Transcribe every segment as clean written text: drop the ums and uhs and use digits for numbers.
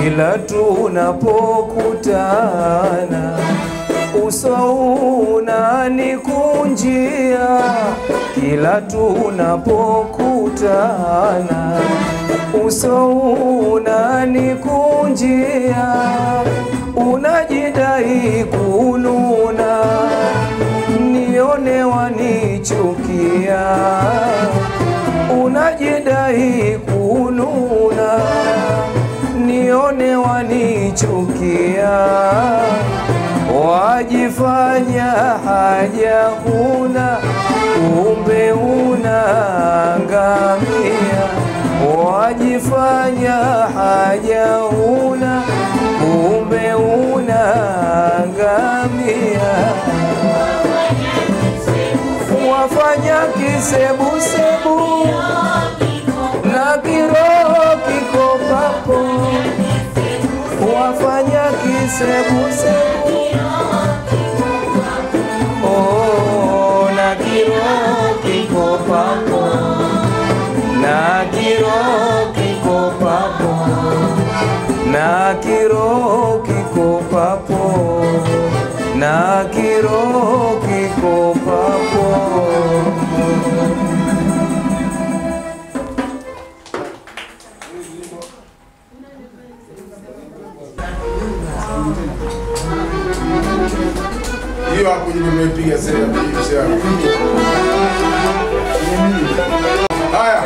kila tunapokutana, uso unanikunjia kila tunapokutana, uso unanikunjia, unajidai kununa, nione wanichukia, unajidai kununa, nione wanichukia, wajifanya haja huna, kumbe unaangamia, wajifanya haja huna, kumbe unaangamia, wafanya kisebusebu na kiroho kiko papo, wafanya kisebusebu na kiroho kiko papo, na kiroho kiko papo, na kiroho kiko papo. Hiyo hapo nimepiga sera hiyo. Haya.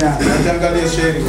Yeah, natangalia sheri.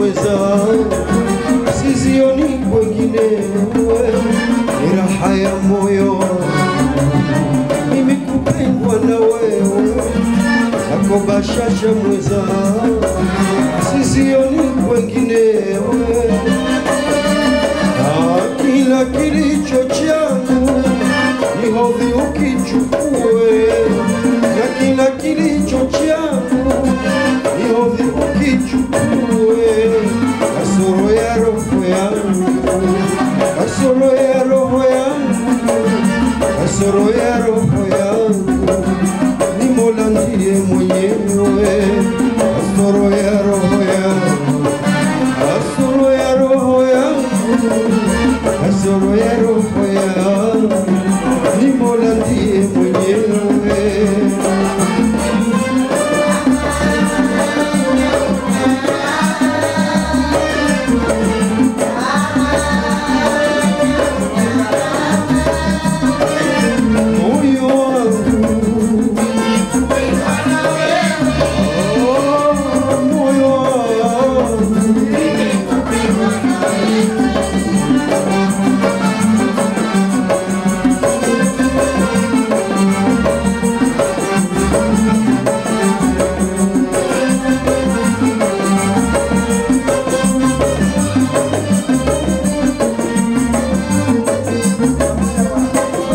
weza sizioni kwengine ni raha ya moyo. Mimi kupendwa na wewe sako bashasha mweza sizioni kwengine na kila kilicho changu ni hodhi ukichukue na kila kilicho changu ni hodhi ukichukue kasoro ya roho yangu kasoro ya roho yangu kasoro ya roho yangu ni Mola ndiye mwenyewe kasoro ya roho yangu kasoro ya roho yangu kasoro ya roho yangu ni Mola ndiye mwenyewe.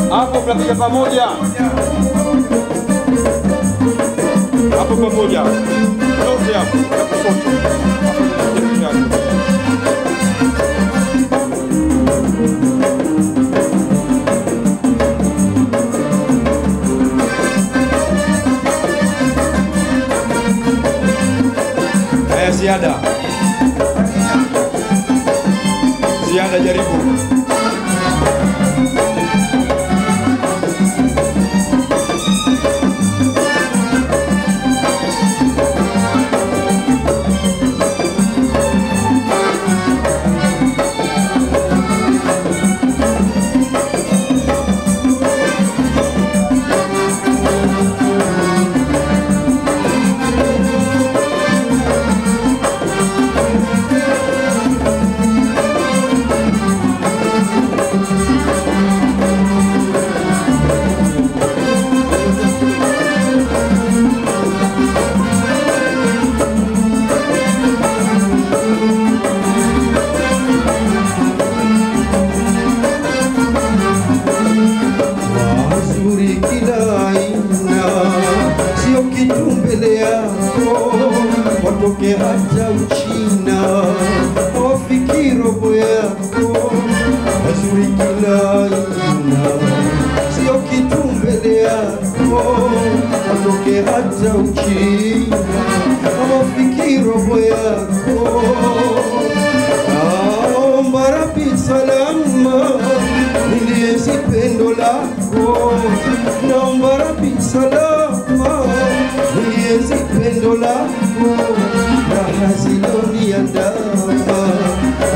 Hapo pamoja, hapo pamoja, sote hapo, hapo sote, ziada, ziada jaribu. Watoke hata Uchina wafiki robo yako mazuri kila ina sio kitu mbele yako watoke hata Uchina wafiki robo yako naomba Rabbi salama niliezi pendo lako naomba Rabbi salama niliezi pendo lako raha ziloni andama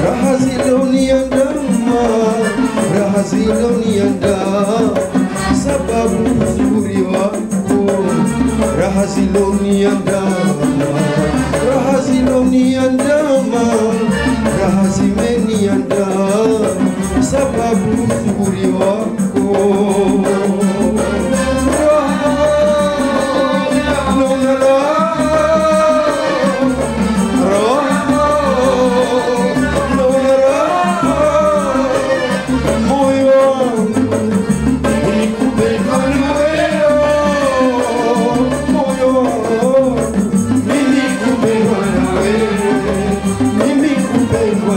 raha ziloni andama raha ziloni andama sababu uzuri wako raha ziloni andama raha ziloni andama raha zimeni andama sababu uzuri wako. Mimi kupendwa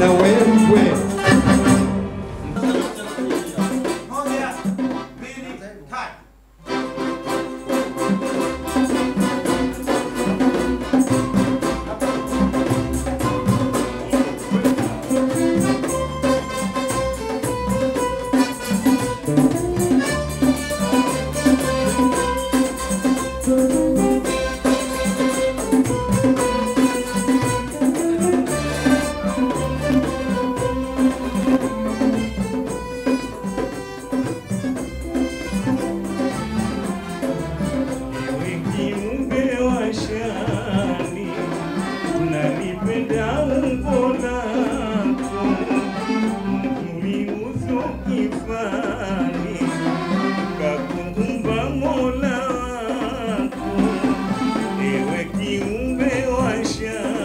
na wewe wek ni umbe washa.